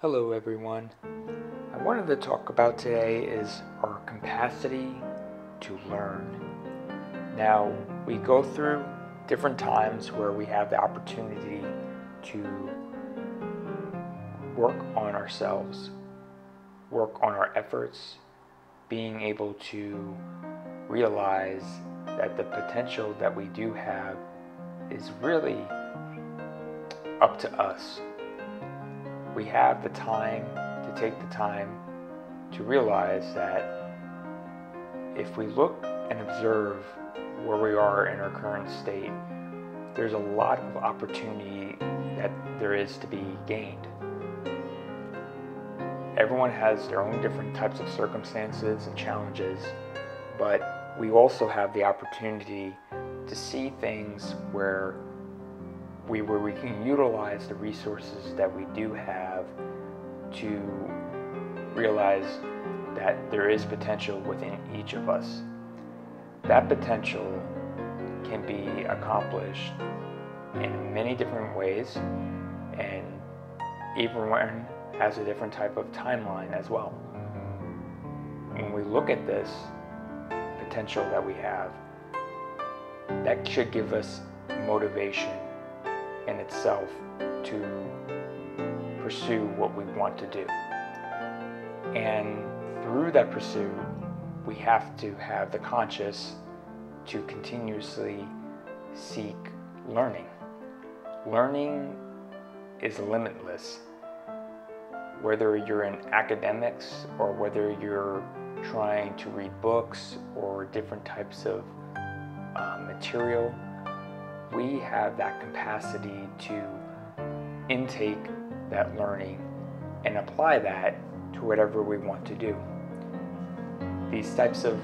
Hello everyone. I wanted to talk about today is our capacity to learn. Now, we go through different times where we have the opportunity to work on ourselves, work on our efforts, being able to realize that the potential that we do have is really up to us. We have the time to take the time to realize that if we look and observe where we are in our current state, there's a lot of opportunity that there is to be gained. Everyone has their own different types of circumstances and challenges, but we also have the opportunity to see things where we can utilize the resources that we do have to realize that there is potential within each of us. That potential can be accomplished in many different ways, and everyone has a different type of timeline as well. When we look at this potential that we have, that should give us motivation in itself to pursue what we want to do. And through that pursuit, we have to have the conscious to continuously seek learning. Learning is limitless. Whether you're in academics or whether you're trying to read books or different types of material, we have that capacity to intake that learning and apply that to whatever we want to do. These types of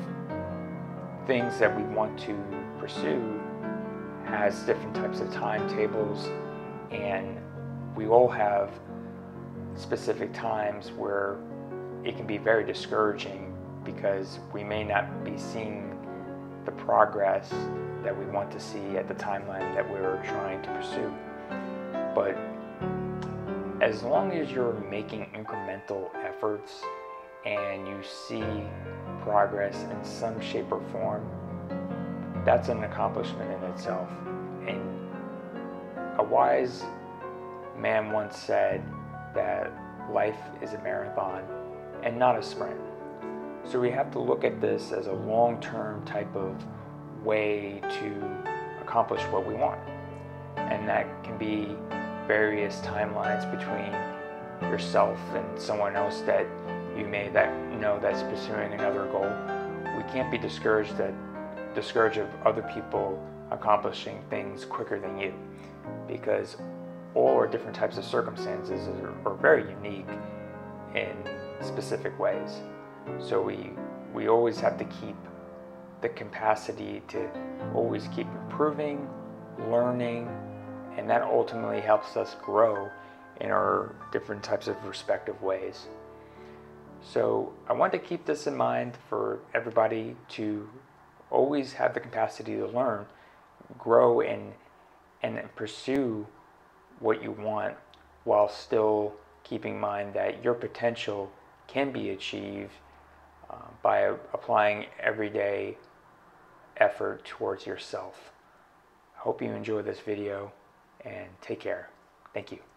things that we want to pursue has different types of timetables, and we all have specific times where it can be very discouraging because we may not be seeing the progress that we want to see at the timeline that we're trying to pursue. But as long as you're making incremental efforts and you see progress in some shape or form, that's an accomplishment in itself. And a wise man once said that life is a marathon and not a sprint. So we have to look at this as a long-term type of way to accomplish what we want. And that can be various timelines between yourself and someone else that you may know that's pursuing another goal. We can't be discouraged of other people accomplishing things quicker than you, because all our different types of circumstances are very unique in specific ways. So we always have to keep the capacity to always keep improving, learning, and that ultimately helps us grow in our different types of respective ways. So I want to keep this in mind for everybody to always have the capacity to learn, grow, and pursue what you want, while still keeping in mind that your potential can be achieved by applying everyday effort towards yourself. I hope you enjoy this video, and take care. Thank you.